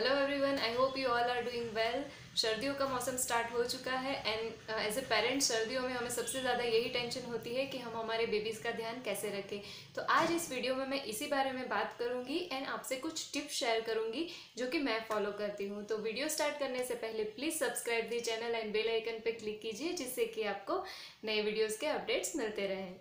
Hello everyone, I hope you all are doing well. सर्दियों का मौसम स्टार्ट हो चुका है एंड एज ए पेरेंट्स सर्दियों में हमें सबसे ज़्यादा यही टेंशन होती है कि हम हमारे बेबीज़ का ध्यान कैसे रखें। तो आज इस वीडियो में मैं इसी बारे में बात करूंगी एंड आपसे कुछ टिप्स शेयर करूंगी जो कि मैं फॉलो करती हूं। तो वीडियो स्टार्ट करने से पहले please subscribe the channel and bell icon पर क्लिक कीजिए जिससे कि आपको नए वीडियोज़ के अपडेट्स मिलते रहें।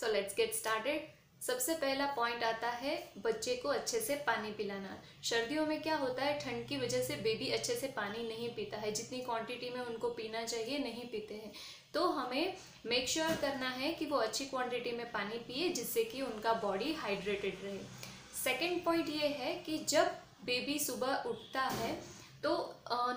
So let's get started. सबसे पहला पॉइंट आता है बच्चे को अच्छे से पानी पिलाना। सर्दियों में क्या होता है, ठंड की वजह से बेबी अच्छे से पानी नहीं पीता है, जितनी क्वांटिटी में उनको पीना चाहिए नहीं पीते हैं। तो हमें मेक श्योर करना है कि वो अच्छी क्वांटिटी में पानी पिए जिससे कि उनका बॉडी हाइड्रेटेड रहे। सेकेंड पॉइंट ये है कि जब बेबी सुबह उठता है तो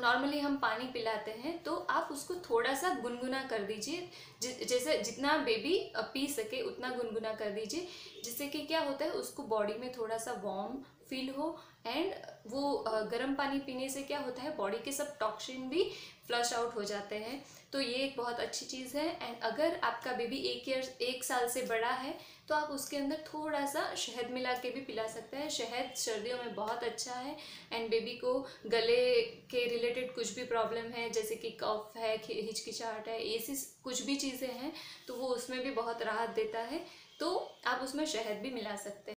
नॉर्मली हम पानी पिलाते हैं, तो आप उसको थोड़ा सा गुनगुना कर दीजिए, जैसे जितना बेबी पी सके उतना गुनगुना कर दीजिए, जिससे कि क्या होता है उसको बॉडी में थोड़ा सा वार्म फील हो एंड वो गर्म पानी पीने से क्या होता है बॉडी के सब टॉक्सिन भी फ्लश आउट हो जाते हैं। तो ये एक बहुत अच्छी चीज़ है। एंड अगर आपका बेबी एक साल से बड़ा है तो आप उसके अंदर थोड़ा सा शहद मिला के भी पिला सकते हैं। शहद सर्दियों में बहुत अच्छा है एंड बेबी को गले के रिलेटेड कुछ भी प्रॉब्लम है जैसे कि कफ है, हिचकिचाहट है, ऐसी कुछ भी चीज़ें हैं तो वो उसमें भी बहुत राहत देता है, तो आप उसमें शहद भी मिला सकते हैं।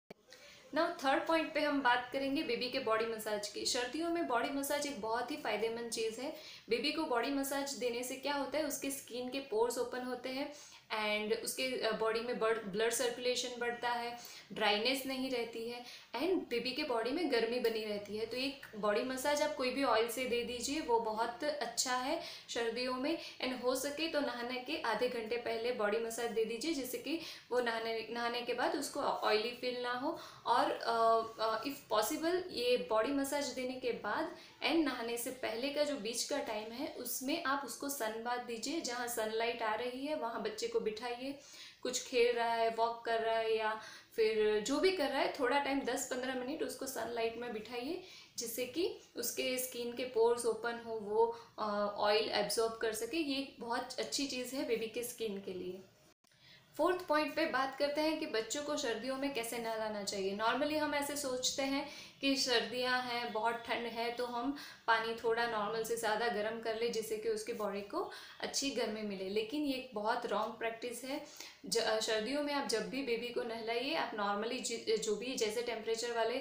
नाउ थर्ड पॉइंट पे हम बात करेंगे बेबी के बॉडी मसाज की। सर्दियों में बॉडी मसाज एक बहुत ही फ़ायदेमंद चीज़ है। बेबी को बॉडी मसाज देने से क्या होता है उसके स्किन के पोर्स ओपन होते हैं एंड उसके बॉडी में ब्लड सर्कुलेशन बढ़ता है, ड्राइनेस नहीं रहती है एंड बेबी के बॉडी में गर्मी बनी रहती है। तो एक बॉडी मसाज आप कोई भी ऑयल से दे दीजिए, वो बहुत अच्छा है सर्दियों में। एंड हो सके तो नहाने के आधे घंटे पहले बॉडी मसाज दे दीजिए जिससे कि वो नहाने के बाद उसको ऑयली फील ना हो। और इफ़ पॉसिबल ये बॉडी मसाज देने के बाद एंड नहाने से पहले का जो बीच का टाइम है उसमें आप उसको सन बाथ दीजिए, जहाँ सनलाइट आ रही है वहाँ बच्चे को बिठाइए, कुछ खेल रहा है, वॉक कर रहा है या फिर जो भी कर रहा है थोड़ा टाइम 10-15 मिनट उसको सनलाइट में बिठाइए जिससे कि उसके स्किन के पोर्स ओपन हो, वो ऑयल एब्जॉर्ब कर सके। ये एक बहुत अच्छी चीज़ है बेबी के स्किन के लिए। फोर्थ पॉइंट पे बात करते हैं कि बच्चों को सर्दियों में कैसे नहलाना चाहिए। नॉर्मली हम ऐसे सोचते हैं कि सर्दियां हैं, बहुत ठंड है, तो हम पानी थोड़ा नॉर्मल से ज़्यादा गर्म कर ले जिससे कि उसकी बॉडी को अच्छी गर्मी मिले, लेकिन ये एक बहुत रॉन्ग प्रैक्टिस है। सर्दियों में आप जब भी बेबी को नहलाइए आप नॉर्मली जो भी जैसे टेम्परेचर वाले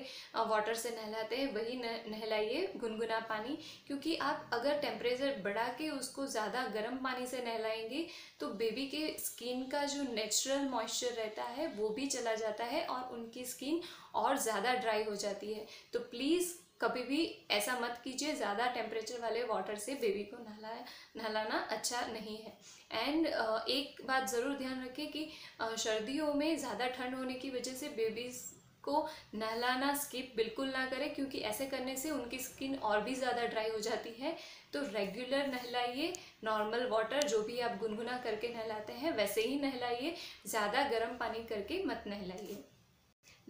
वाटर से नहलाते हैं वही नहलाइए, गुनगुना पानी, क्योंकि आप अगर टेम्परेचर बढ़ा के उसको ज़्यादा गर्म पानी से नहलाएंगे तो बेबी के स्किन का जो नेचुरल मॉइस्चर रहता है वो भी चला जाता है और उनकी स्किन और ज़्यादा ड्राई हो जाती है। तो प्लीज़ कभी भी ऐसा मत कीजिए, ज़्यादा टेम्परेचर वाले वाटर से बेबी को नहलाना अच्छा नहीं है। एंड एक बात ज़रूर ध्यान रखें कि सर्दियों में ज़्यादा ठंड होने की वजह से बेबीज़ को नहलाना स्किप बिल्कुल ना करें, क्योंकि ऐसे करने से उनकी स्किन और भी ज़्यादा ड्राई हो जाती है। तो रेगुलर नहलाइए, नॉर्मल वाटर जो भी आप गुनगुना करके नहलाते हैं वैसे ही नहलाइए, ज़्यादा गर्म पानी करके मत नहलाइए।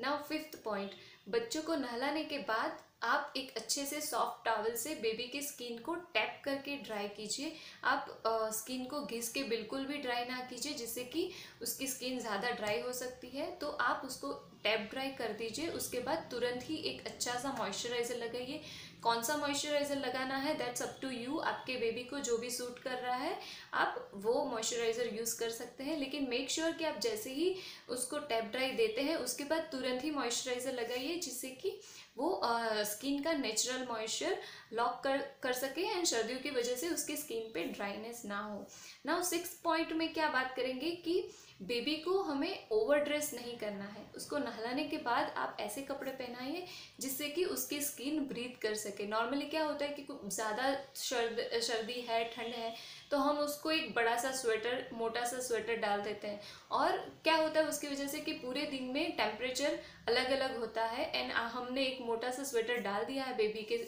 नाउ फिफ्थ पॉइंट, बच्चों को नहलाने के बाद आप एक अच्छे से सॉफ्ट टॉवल से बेबी के स्किन को टैप करके ड्राई कीजिए। आप स्किन को घिस के बिल्कुल भी ड्राई ना कीजिए जिससे कि उसकी स्किन ज़्यादा ड्राई हो सकती है, तो आप उसको टैप ड्राई कर दीजिए। उसके बाद तुरंत ही एक अच्छा सा मॉइस्चराइज़र लगाइए। कौन सा मॉइस्चराइज़र लगाना है दैट्स अप टू यू, आपके बेबी को जो भी सूट कर रहा है आप वो मॉइस्चराइज़र यूज़ कर सकते हैं, लेकिन मेक श्योर कि आप जैसे ही उसको टैप ड्राई देते हैं उसके बाद तुरंत ही मॉइस्चराइज़र लगाइए जिससे कि वो स्किन का नेचुरल मॉइस्चर लॉक कर सके एंड सर्दियों की वजह से उसकी स्किन पे ड्राइनेस ना हो। नाउ सिक्स पॉइंट में क्या बात करेंगे कि बेबी को हमें ओवर ड्रेस नहीं करना है। उसको नहलाने के बाद आप ऐसे कपड़े पहनाइए जिससे कि उसकी स्किन ब्रीथ कर सके। नॉर्मली क्या होता है कि ज़्यादा सर्दी है, ठंड है, तो हम उसको एक बड़ा सा स्वेटर, मोटा सा स्वेटर डाल देते हैं और क्या होता है उसकी वजह से कि पूरे दिन में टेम्परेचर अलग अलग होता है एंड हमने एक मोटा सा स्वेटर डाल दिया है बेबी के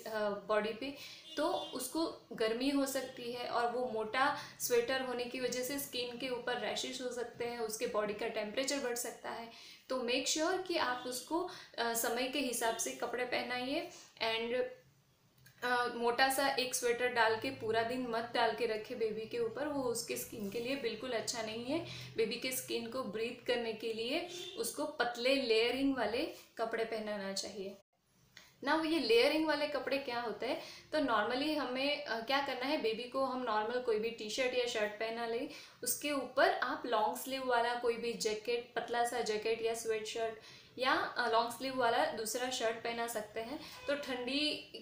बॉडी पे तो उसको गर्मी हो सकती है और वो मोटा स्वेटर होने की वजह से स्किन के ऊपर रैशेस हो सकते हैं, उसके बॉडी का टेम्परेचर बढ़ सकता है। तो मेक श्योर कि आप उसको समय के हिसाब से कपड़े पहनाइए एंड मोटा सा एक स्वेटर डाल के पूरा दिन मत डाल के रखे बेबी के ऊपर, वो उसके स्किन के लिए बिल्कुल अच्छा नहीं है। बेबी के स्किन को ब्रीथ करने के लिए उसको पतले लेयरिंग वाले कपड़े पहनाना चाहिए। ना वो ये लेयरिंग वाले कपड़े क्या होते हैं, तो नॉर्मली हमें क्या करना है, बेबी को हम नॉर्मल कोई भी टी शर्ट या शर्ट पहना ले, उसके ऊपर आप लॉन्ग स्लीव वाला कोई भी जैकेट, पतला सा जैकेट या स्वेट शर्ट या लॉन्ग स्लीव वाला दूसरा शर्ट पहना सकते हैं। तो ठंडी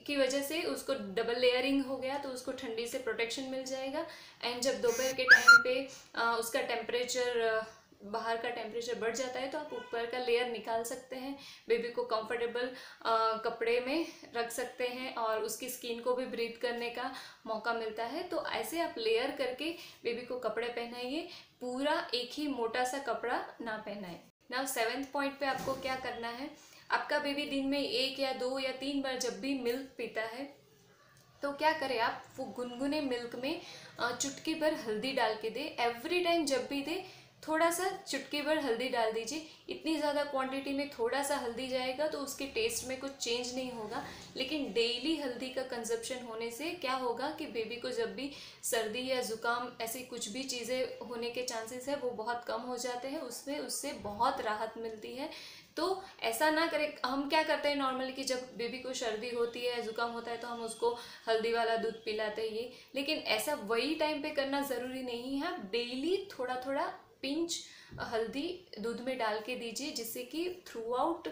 की वजह से उसको डबल लेयरिंग हो गया, तो उसको ठंडी से प्रोटेक्शन मिल जाएगा। एंड जब दोपहर के टाइम पे उसका टेम्परेचर, बाहर का टेम्परेचर बढ़ जाता है, तो आप ऊपर का लेयर निकाल सकते हैं, बेबी को कंफर्टेबल कपड़े में रख सकते हैं और उसकी स्किन को भी ब्रीथ करने का मौका मिलता है। तो ऐसे आप लेयर करके बेबी को कपड़े पहनाइए, पूरा एक ही मोटा सा कपड़ा ना पहनाएं। नाउ 7th पॉइंट पे आपको क्या करना है, आपका बेबी दिन में 1 या 2 या 3 बार जब भी मिल्क पीता है, तो क्या करें आप, वो गुनगुने मिल्क में चुटकी भर हल्दी डाल के दे। एवरी टाइम जब भी दे थोड़ा सा चुटकी भर हल्दी डाल दीजिए। इतनी ज़्यादा क्वांटिटी में थोड़ा सा हल्दी जाएगा तो उसके टेस्ट में कुछ चेंज नहीं होगा, लेकिन डेली हल्दी का कंजप्शन होने से क्या होगा कि बेबी को जब भी सर्दी या ज़ुकाम ऐसी कुछ भी चीज़ें होने के चांसेस है वो बहुत कम हो जाते हैं, उसमें उससे बहुत राहत मिलती है। तो ऐसा ना करें। हम क्या करते हैं नॉर्मली कि जब बेबी को सर्दी होती है, ज़ुकाम होता है, तो हम उसको हल्दी वाला दूध पिलाते हैं ये, लेकिन ऐसा वही टाइम पे करना ज़रूरी नहीं है। डेली थोड़ा थोड़ा पिंच हल्दी दूध में डाल के दीजिए, जिससे कि थ्रू आउट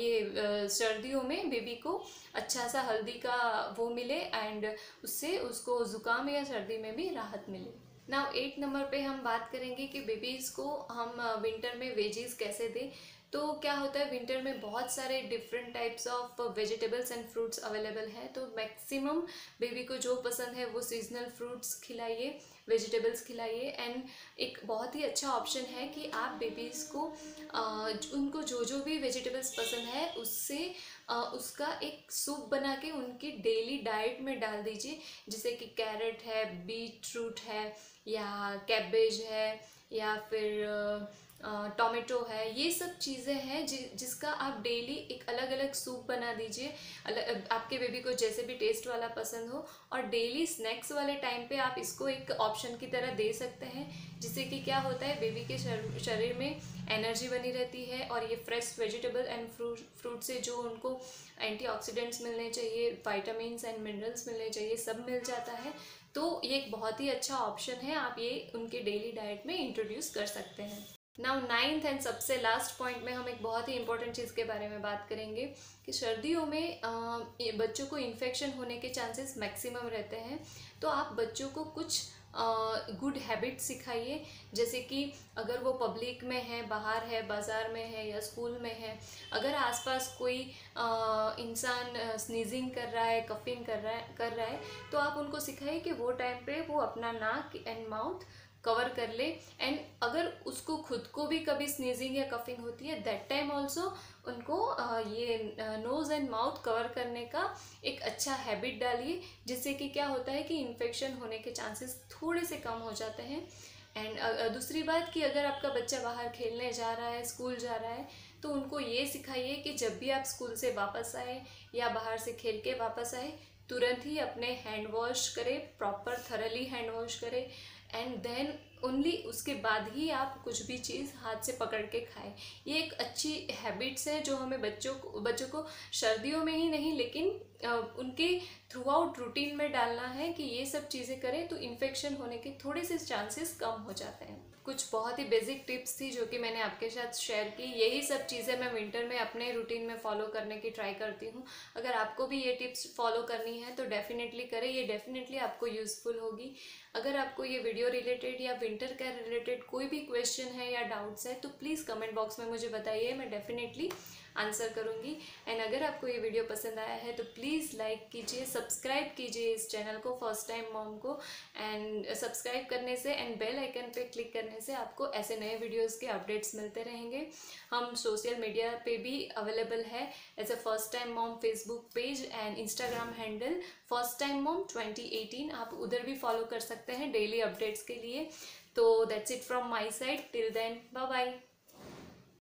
ये सर्दियों में बेबी को अच्छा सा हल्दी का वो मिले एंड उससे उसको ज़ुकाम या सर्दी में भी राहत मिले। नाउ 8 नंबर पे हम बात करेंगे कि बेबीज़ को हम विंटर में वेजीज़ कैसे दें। तो क्या होता है, विंटर में बहुत सारे different types of vegetables and fruits available हैं, तो मैक्सिमम बेबी को जो पसंद है वो सीजनल फ्रूट्स खिलाइए, वेजिटेबल्स खिलाइए। एंड एक बहुत ही अच्छा ऑप्शन है कि आप बेबीज़ को उनको जो जो भी वेजिटेबल्स पसंद है उससे उसका एक सूप बना के उनकी डेली डाइट में डाल दीजिए, जैसे कि कैरेट है, बीट रूट है या कैबेज है या फिर टोमेटो है। ये सब चीज़ें हैं जिसका आप डेली एक अलग अलग सूप बना दीजिए, आपके बेबी को जैसे भी टेस्ट वाला पसंद हो, और डेली स्नैक्स वाले टाइम पे आप इसको एक ऑप्शन की तरह दे सकते हैं, जिससे कि क्या होता है बेबी के शरीर में एनर्जी बनी रहती है और ये फ्रेश वेजिटेबल एंड फ्रूट से जो उनको एंटीऑक्सीडेंट्स मिलने चाहिए, विटामिन्स एंड मिनरल्स मिलने चाहिए, सब मिल जाता है। तो ये एक बहुत ही अच्छा ऑप्शन है, आप ये उनके डेली डाइट में इंट्रोड्यूस कर सकते हैं। नाउ 9th एंड सबसे लास्ट पॉइंट में हम एक बहुत ही इंपॉर्टेंट चीज़ के बारे में बात करेंगे कि सर्दियों में बच्चों को इन्फेक्शन होने के चांसेस मैक्सिमम रहते हैं, तो आप बच्चों को कुछ गुड हैबिट सिखाइए, जैसे कि अगर वो पब्लिक में है, बाहर है, बाज़ार में है या स्कूल में है, अगर आसपास कोई इंसान स्नीजिंग कर रहा है, कफिंग कर रहा है, तो आप उनको सिखाइए कि वो टाइम पे वो अपना नाक एंड माउथ कवर कर ले। एंड अगर उसको खुद को भी कभी स्नीजिंग या कफिंग होती है, दैट टाइम ऑल्सो उनको ये नोज़ एंड माउथ कवर करने का एक अच्छा हैबिट डालिए, जिससे कि क्या होता है कि इन्फेक्शन होने के चांसेस थोड़े से कम हो जाते हैं। एंड दूसरी बात कि अगर आपका बच्चा बाहर खेलने जा रहा है, स्कूल जा रहा है, तो उनको ये सिखाइए कि जब भी आप स्कूल से वापस आए या बाहर से खेल के वापस आए, तुरंत ही अपने हैंड वॉश करें, प्रॉपर थरली हैंड वॉश करें, एंड देन ओनली उसके बाद ही आप कुछ भी चीज़ हाथ से पकड़ के खाएं। ये एक अच्छी हैबिट्स है जो हमें बच्चों को सर्दियों में ही नहीं लेकिन उनके थ्रू आउट रूटीन में डालना है कि ये सब चीज़ें करें, तो इन्फेक्शन होने के थोड़े से चांसेस कम हो जाते हैं। कुछ बहुत ही बेसिक टिप्स थी जो कि मैंने आपके साथ शेयर की। यही सब चीज़ें मैं विंटर में अपने रूटीन में फॉलो करने की ट्राई करती हूँ। अगर आपको भी ये टिप्स फॉलो करनी है तो डेफिनेटली करें, ये डेफिनेटली आपको यूज़फुल होगी। अगर आपको ये वीडियो रिलेटेड या विंटर के रिलेटेड कोई भी क्वेश्चन है या डाउट्स है तो प्लीज़ कमेंट बॉक्स में मुझे बताइए, मैं डेफिनेटली आंसर करूँगी। एंड अगर आपको ये वीडियो पसंद आया है तो प्लीज़ लाइक कीजिए, सब्सक्राइब कीजिए इस चैनल को, फर्स्ट टाइम मॉम को। एंड सब्सक्राइब करने से एंड बेल आइकन पे क्लिक करने से आपको ऐसे नए वीडियोस के अपडेट्स मिलते रहेंगे। हम सोशल मीडिया पे भी अवेलेबल है as a first time mom Facebook page and Instagram handle first time mom 2018, आप उधर भी फॉलो कर सकते हैं डेली अपडेट्स के लिए। तो that's it from my side, till then bye bye.